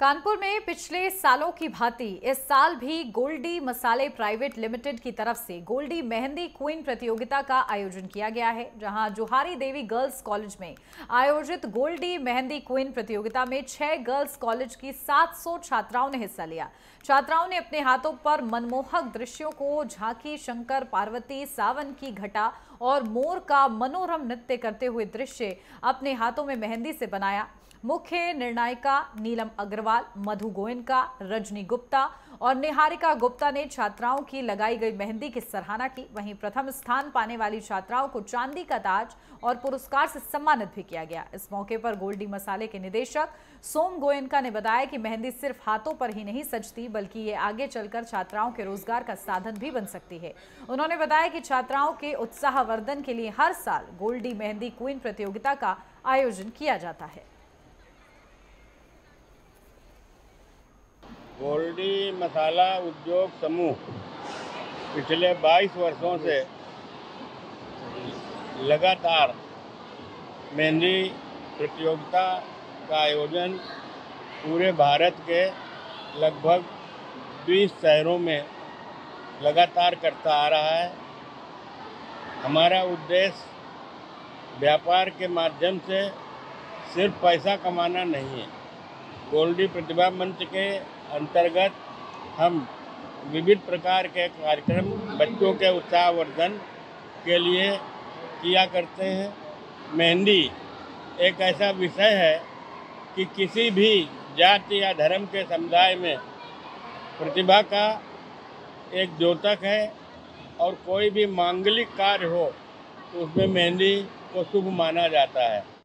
कानपुर में पिछले सालों की भांति इस साल भी गोल्डी मसाले प्राइवेट लिमिटेड की तरफ से गोल्डी मेहंदी क्वीन प्रतियोगिता का आयोजन किया गया है, जहां जुहारी देवी गर्ल्स कॉलेज में आयोजित गोल्डी मेहंदी क्वीन प्रतियोगिता में 6 गर्ल्स कॉलेज की 700 छात्राओं ने हिस्सा लिया। छात्राओं ने अपने हाथों पर मनमोहक दृश्यों को झांकी, शंकर पार्वती, सावन की घटा और मोर का मनोरम नृत्य करते हुए दृश्य अपने हाथों में मेहंदी से बनाया। मुख्य निर्णायिका नीलम अग्रवाल, मधु गोयनका, रजनी गुप्ता और निहारिका गुप्ता ने छात्राओं की लगाई गई मेहंदी की सराहना की। वहीं प्रथम स्थान पाने वाली छात्राओं को चांदी का ताज और पुरस्कार से सम्मानित भी किया गया। इस मौके पर गोल्डी मसाले के निदेशक सोम गोयनका ने बताया कि मेहंदी सिर्फ हाथों पर ही नहीं सजती, बल्कि ये आगे चलकर छात्राओं के रोजगार का साधन भी बन सकती है। उन्होंने बताया कि छात्राओं के उत्साहवर्धन के लिए हर साल गोल्डी मेहंदी क्वीन प्रतियोगिता का आयोजन किया जाता है। गोल्डी मसाला उद्योग समूह पिछले 22 वर्षों से लगातार मेहंदी प्रतियोगिता का आयोजन पूरे भारत के लगभग 20 शहरों में लगातार करता आ रहा है। हमारा उद्देश्य व्यापार के माध्यम से सिर्फ पैसा कमाना नहीं है। गोल्डी प्रतिभा मंच के अंतर्गत हम विभिन्न प्रकार के कार्यक्रम बच्चों के उत्साहवर्धन के लिए किया करते हैं। मेहंदी एक ऐसा विषय है कि किसी भी जाति या धर्म के समुदाय में प्रतिभा का एक द्योतक है और कोई भी मांगलिक कार्य हो तो उसमें मेहंदी को शुभ माना जाता है।